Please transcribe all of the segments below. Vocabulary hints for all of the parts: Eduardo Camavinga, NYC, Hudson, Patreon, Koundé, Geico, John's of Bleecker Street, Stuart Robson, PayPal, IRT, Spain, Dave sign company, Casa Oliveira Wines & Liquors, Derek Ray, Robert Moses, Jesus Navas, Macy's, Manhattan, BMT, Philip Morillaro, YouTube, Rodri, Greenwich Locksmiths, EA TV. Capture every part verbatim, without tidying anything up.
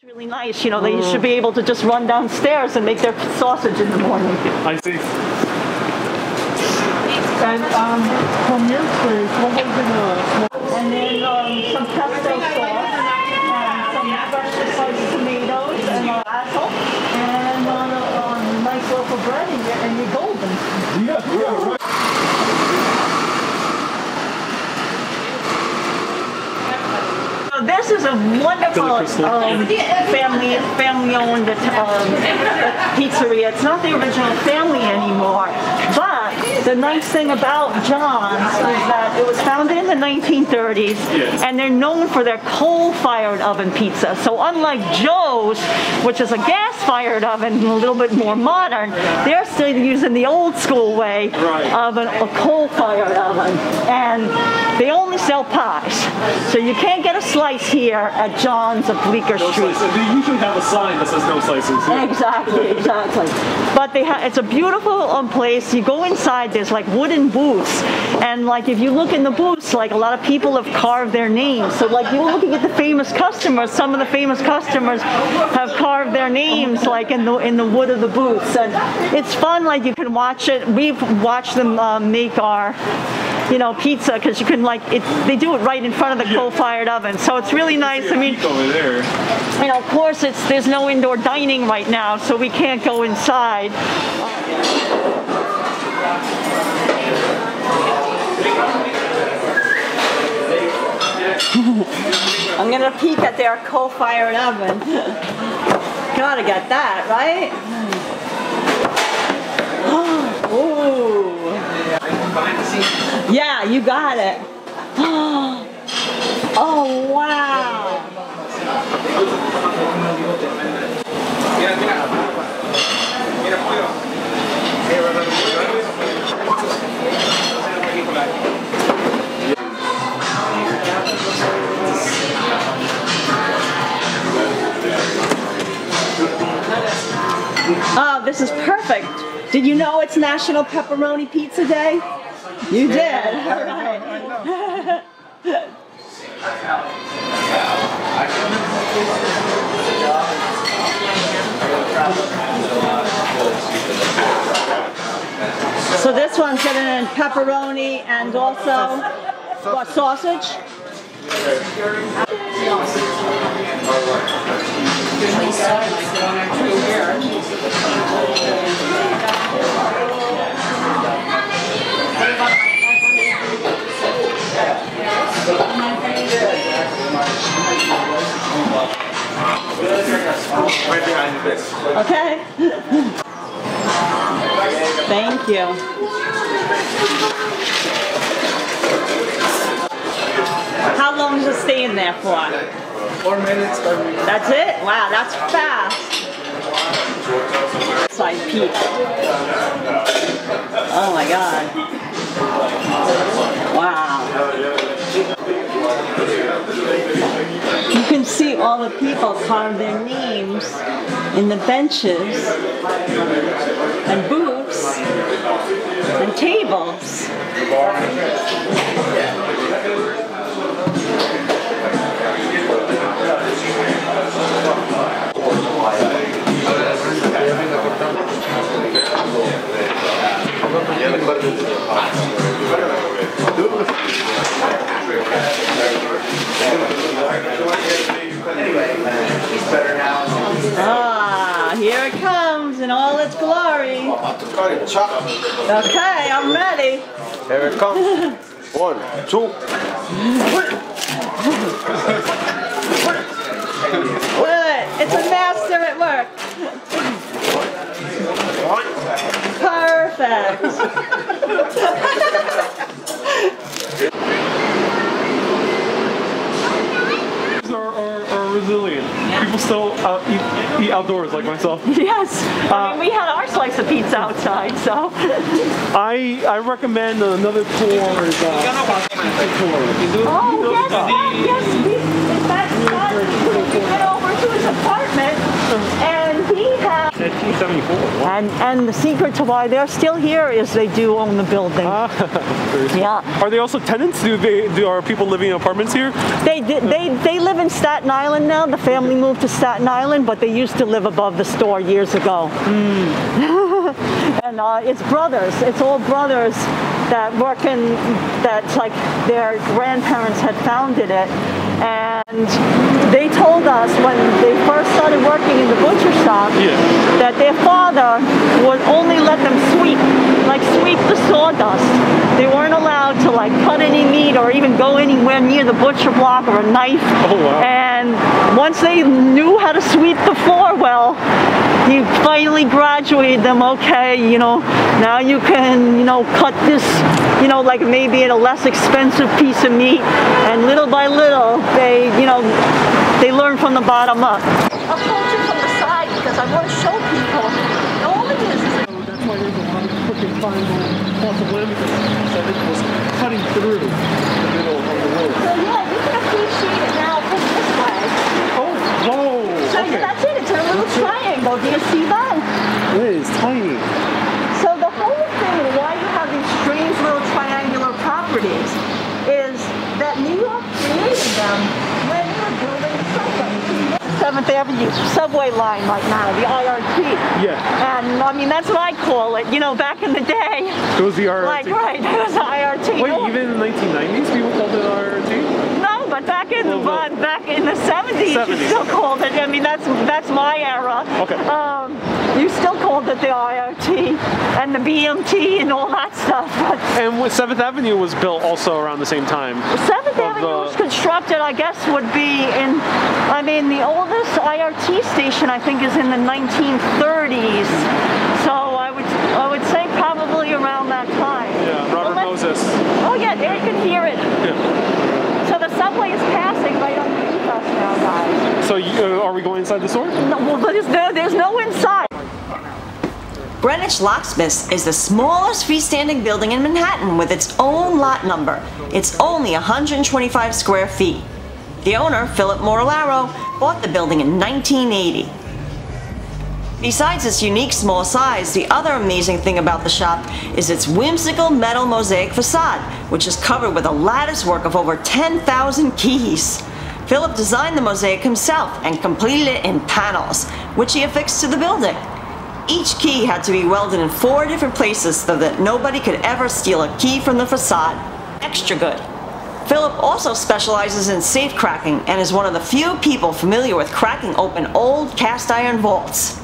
It's really nice, you know, they should be able to just run downstairs and make their sausage in the morning. I see. And um, from your place, what was in the... And then um, some pesto sauce, and some freshly sliced tomatoes, and uh, apple, and on a, on a nice loaf of bread, and you're golden. Yeah, yeah, right. This is a wonderful um, family family owned um, pizzeria. It's not the original family anymore. But the nice thing about John's is that it was founded in the nineteen thirties, and they're known for their coal-fired oven pizza. So unlike Joe's, which is a gas-fired oven, a little bit more modern, they're still using the old-school way of an, a coal-fired oven. And they only sell pies. So you can't get a slice here at John's of Bleecker Street. No, they usually have a sign that says no slices. Yeah. Exactly, exactly. But they ha it's a beautiful um, place. You go inside, there's like wooden booths. And like if you look in the booths, like a lot of people have carved their names. So like you're looking at the famous customers, some of the famous customers have carved their names like in the in the wood of the booths. And it's fun, like you can watch it. We've watched them uh, make our, you know, pizza, because you can like, it, they do it right in front of the coal-fired oven. So it's really nice. I mean, over there. You know, of course, it's there's no indoor dining right now, so we can't go inside. I'm gonna peek at their coal-fired oven. Gotta get that, right? Oh. Yeah, you got it. Oh, wow. Oh, this is perfect. Did you know it's National Pepperoni Pizza Day? You did. All right. So this one's getting in pepperoni and also what, sausage? Right behind the base. Okay. Thank you. How long is it staying there for? Four minutes. That's it? Wow, that's fast. Side peek. Oh my god. Wow. You can see all the people carve their names in the benches and booths and tables. Ah, here it comes in all its glory. Okay, I'm ready. Here it comes. One, two. Good. It's a master at work. Perfect. Are, are, are resilient. Yeah. People still out, eat, eat outdoors like myself. Yes. Uh, I mean, we had our slice of pizza outside, so. I I recommend another tour. Is, uh, oh, yes, that, yes. We, in fact, Scott, we went over to his apartment, and he had nineteen seventy-four. Wow. And and the secret to why they're still here is they do own the building. Ah, yeah. Are they also tenants? Do they do? Are people living in apartments here? They they they live in Staten Island now. The family moved to Staten Island, but they used to live above the store years ago. Mm. and uh, it's brothers. It's all brothers that work in. That's like their grandparents had founded it. And they told us when they first started working in the butcher shop yeah. that their father would only let them sweep, like sweep the sawdust. They weren't allowed to like cut any meat or even go anywhere near the butcher block or a knife. Oh, wow. And once they knew how to sweep the floor well, he finally graduated them, okay, you know, now you can, you know, cut this, you know, like maybe at a less expensive piece of meat. And little by little, they, you know, they learn from the bottom up. I'll hold you from the side because I want to show people all of this. So that's why there's a lot of crooked triangle parts of land because it was cutting through the middle of the road. So yeah, you can appreciate it now from this way. Oh, whoa! So okay. That's it. It's a little triangle. Do you see that? It is tiny. So the whole thing, why you have these strange little triangular properties, is that New York created them when they were building the subway. seventh Avenue subway line right now, the I R T. Yeah. And I mean, that's what I call it. You know, back in the day. It was the I R T. Like, right, it was the I R T. Wait, no. Even in the nineteen nineties people called it I R T? No, but back in, well, the, well, back in the seventies, seventies, you still called it. I mean, that's that's my era. Okay. Um, you still called it the I R T and the B M T and all that stuff. But and seventh Avenue was built also around the same time. seventh Avenue the... was constructed, I guess, would be in, I mean, the oldest I R T station, I think, is in the nineteen thirties. So I would, I would say probably around that time. Yeah, Robert well, Moses. Oh, yeah, there you can hear it. Yeah. So the subway is passing right underneath us now, guys. So you, uh, are we going inside the store? No, well, there's no, there's no inside. Greenwich Locksmiths is the smallest freestanding building in Manhattan with its own lot number. It's only one hundred twenty-five square feet. The owner, Philip Morillaro, bought the building in nineteen eighty. Besides its unique small size, the other amazing thing about the shop is its whimsical metal mosaic facade, which is covered with a lattice work of over ten thousand keys. Philip designed the mosaic himself and completed it in panels, which he affixed to the building. Each key had to be welded in four different places so that nobody could ever steal a key from the facade. Extra good. Philip also specializes in safe cracking and is one of the few people familiar with cracking open old cast iron vaults.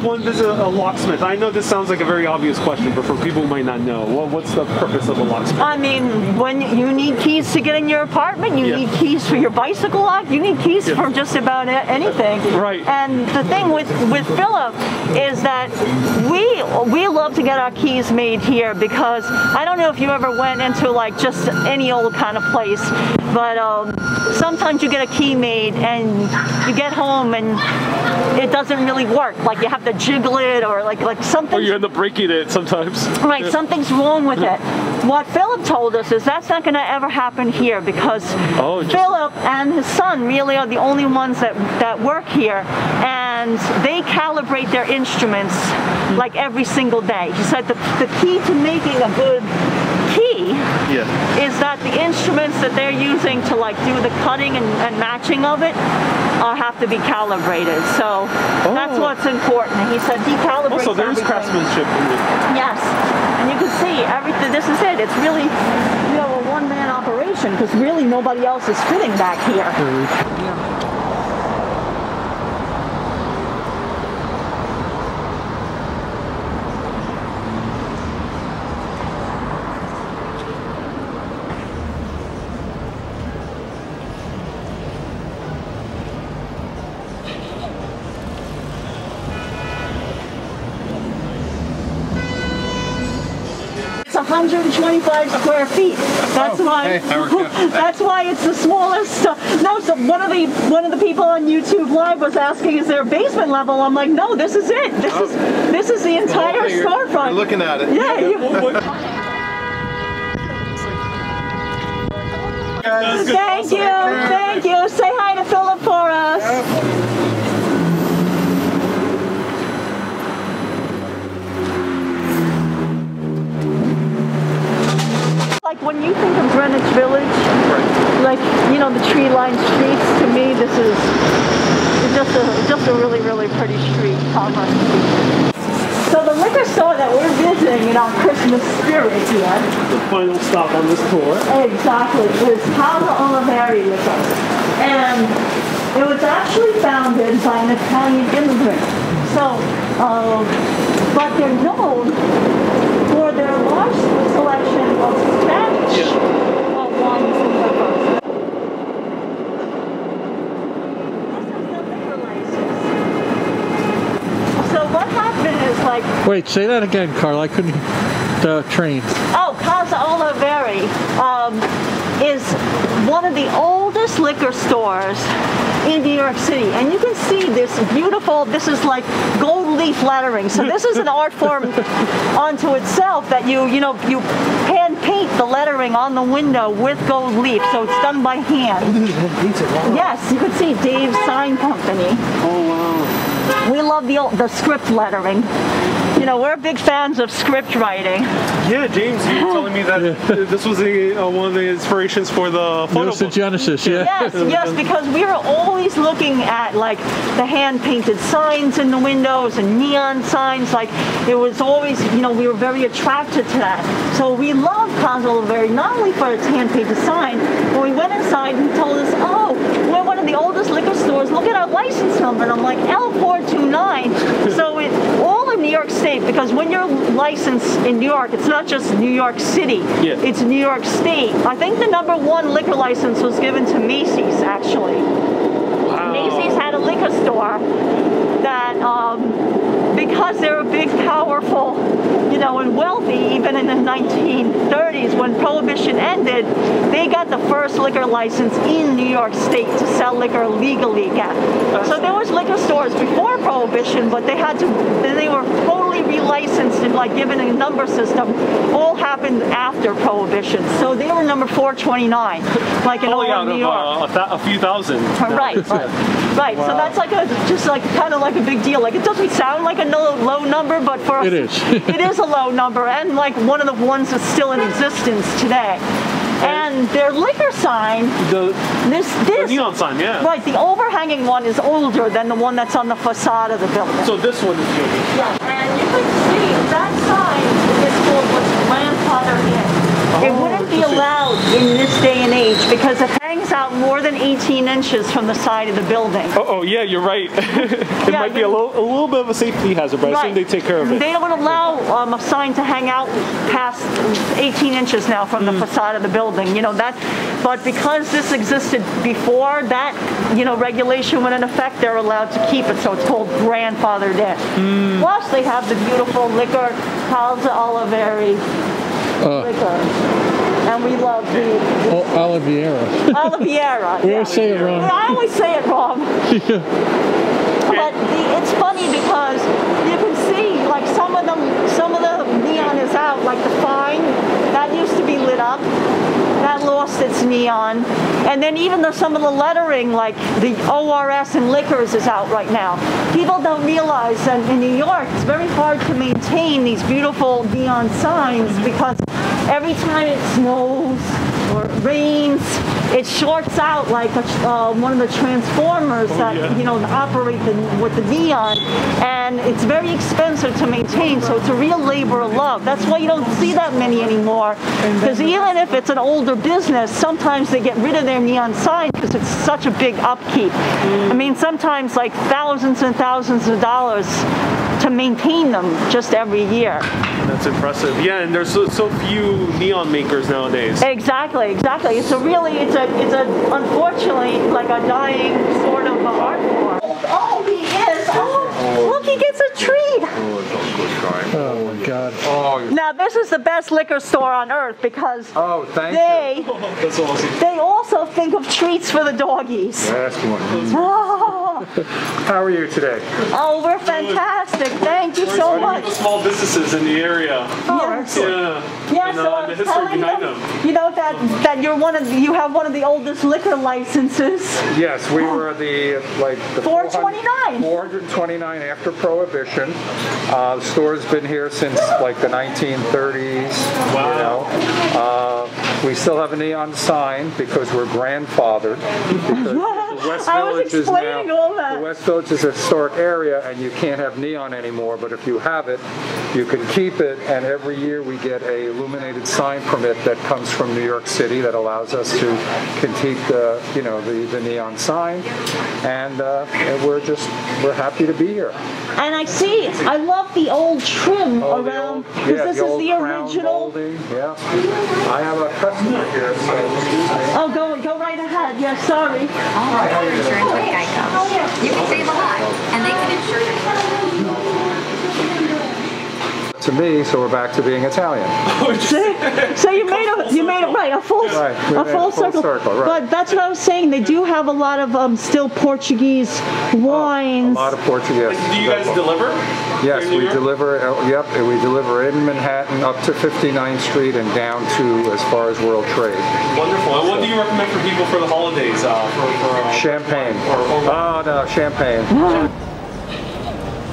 One visit a locksmith. I know this sounds like a very obvious question, but for people who might not know, well, what's the purpose of a locksmith? I mean, when you need keys to get in your apartment, you yeah. need keys for your bicycle lock, you need keys yeah. for just about anything. Right. And the thing with with Philip is that we we love to get our keys made here because I don't know if you ever went into like just any old kind of place, but um, sometimes you get a key made and you get home and it doesn't really work. Like you have to jiggle it or like like something. Or you end up breaking it sometimes. Right, yeah. Something's wrong with it. What Philip told us is that's not going to ever happen here because oh, Philip and his son really are the only ones that that work here, and they calibrate their instruments mm. like every single day. He said the the key to making a good key yeah. is that the instruments that they're using to like do the cutting and, and matching of it uh, have to be calibrated. So oh. that's what's important. And he said he calibrates. Oh, so there's everything. Craftsmanship in it. Yes, and you can see everything. This is it. It's really, you know, a one-man operation because really nobody else is fitting back here. Mm. Yeah. one hundred twenty-five square feet. That's oh, why. Hey, that's why it's the smallest. Uh, no, so one of the one of the people on YouTube Live was asking, "Is there a basement level?" I'm like, "No, this is it. This oh. is this is the entire the storefront." You're looking at it. Yeah. You, Guys, thank you, thank you. Say hi to Philip for us. Yep. just a really, really pretty street, Commerce Street. So the liquor store that we're visiting in our Christmas spirit here. The final stop on this tour. Exactly. Is Casa Oliveira Wines. And it was actually founded by an Italian immigrant. So, um, but they're known for their large selection of Spanish yeah. wines and liquors. Like, wait, say that again, Carl. I couldn't. The train. Oh, Casa Oliveira um, is one of the oldest liquor stores in New York City, and you can see this beautiful. This is like gold leaf lettering. So this is an art form onto itself that you you know you hand paint the lettering on the window with gold leaf. So it's done by hand. Yes, you can see Dave Sign Company. Oh wow. We love the old, the script lettering. You know, we're big fans of script writing. Yeah, James, you were telling me that yeah. this was a, uh, one of the inspirations for the photo book. The Genesis, yeah. Yes, yes, because we were always looking at, like, the hand-painted signs in the windows and neon signs. Like, it was always, you know, we were very attracted to that. So we love Casa Oliveira not only for its hand-painted sign, but we went inside and told us, oh, we're one of the oldest liquor stores. Look at our license number. And I'm like, L four two nine. So it all in New York State, because when you're licensed in New York, it's not just New York City, yeah. it's New York State. I think the number one liquor license was given to Macy's, actually. Wow. Macy's had a liquor store that, um, because they were big, powerful, you know, and wealthy, even in the nineteen thirties, when Prohibition ended, they got the first liquor license in New York State to sell liquor legally. So there was liquor stores before Prohibition, but they had to, they were totally relicensed and like given a number system. All happened after Prohibition. So they were number four twenty-nine, like in all of New York. Uh, a, a few thousand. Right, right, right. Wow. So that's like a, just like kind of like a big deal. Like it doesn't sound like a no, low number, but for us, it is. it is a low number, and like one of the ones that's still in existence today. And their liquor sign, the, this, this, the neon sign, yeah. Right, the overhanging one is older than the one that's on the facade of the building. So this one is new. Yeah, and you can see that sign is called what's grandfather in. Oh, it wouldn't be allowed in this day and age because it hangs out more than eighteen inches from the side of the building. Uh oh, yeah, you're right. it yeah, might be a little, a little bit of a safety hazard, but right. I assume they take care of it. They don't allow um, a sign to hang out past eighteen inches now from mm. the facade of the building. You know that, but because this existed before that, you know, regulation went in effect, they're allowed to keep it. So it's called grandfathered in. Mm. Plus, they have the beautiful liquor Casa Oliveira. Uh, and we love the, the Ol Oliveira. Oliveira. We yeah. always say it wrong. I always say it wrong. yeah. But the, it's funny because you can see like some of them, some of the neon is out. Like the fine that used to be lit up, that lost its neon. And then even though some of the lettering, like the O R S and liquors, is out right now. People don't realize that in New York, it's very hard to maintain these beautiful neon signs because every time it snows or it rains, it shorts out like a, uh, one of the transformers oh, that yeah. you know operate the, with the neon, and it's very expensive to maintain. So it's a real labor of love. That's why you don't see that many anymore. Because even if it's an older business, sometimes they get rid of their neon sign because it's such a big upkeep. Mm. I mean, sometimes like thousands and thousands of dollars to maintain them just every year. That's impressive. Yeah, and there's so, so few neon makers nowadays. Exactly, exactly. It's a really, it's a, it's a, unfortunately, like a dying sort of art form. Oh, he is! Oh, look, he gets a treat! Oh, my God. Oh. Now, this is the best liquor store on earth because oh, thank they, you. That's awesome. They also think of treats for the doggies. Last one. Oh. How are you today? Oh, we're fantastic. Thank you so much. Small businesses in the area. Oh, excellent. Yeah. Yeah, and, so uh, I'm the history behind them, them. You know that that you're one of the, you have one of the oldest liquor licenses. Yes, we were the like the four twenty-nine. four twenty-nine after Prohibition. Uh, the store's been here since like the nineteen thirties. Wow. You know. Uh, we still have a neon sign because we're grandfathered. Because The West Village is now, the West Village is a historic area, and you can't have neon anymore, but if you have it, you can keep it, and every year we get a illuminated sign permit that comes from New York City that allows us to keep the, you know, the, the neon sign, and, uh, and we're just, we're happy to be here. And I see, I love the old trim oh, around, because yeah, this the is the original. Yeah. I have a customer here, so. Oh, go, go right ahead, yeah, sorry. All right. All insurance with Geico. You can save a lot, and they can insure your car. To me, so we're back to being Italian. so, so you made a you made a right a full right, a full, a full circle. circle right. But that's what I was saying. They do have a lot of um, still Portuguese wines. Oh, a lot of Portuguese. Like, do you guys deliver? Yes, we deliver. Uh, yep, we deliver in Manhattan up to fifty-ninth Street and down to as far as World Trade. Wonderful. And what do you recommend for people for the holidays? Uh, for, for, uh, champagne. Ah, no, champagne. Mm.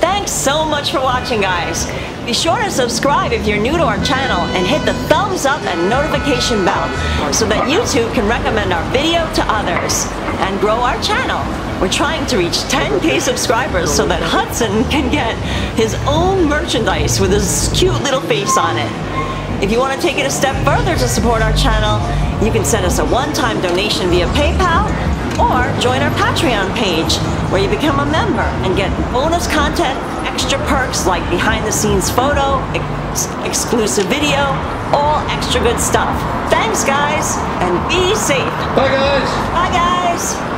Thanks so much for watching, guys. Be sure to subscribe if you're new to our channel and hit the thumbs up and notification bell so that YouTube can recommend our video to others and grow our channel. We're trying to reach ten K subscribers so that Hudson can get his own merchandise with his cute little face on it. If you want to take it a step further to support our channel, you can send us a one-time donation via PayPal or join our Patreon page where you become a member and get bonus content, extra perks like behind-the-scenes photo, ex exclusive video, all extra good stuff. Thanks, guys, and be safe. Bye, guys. Bye, guys.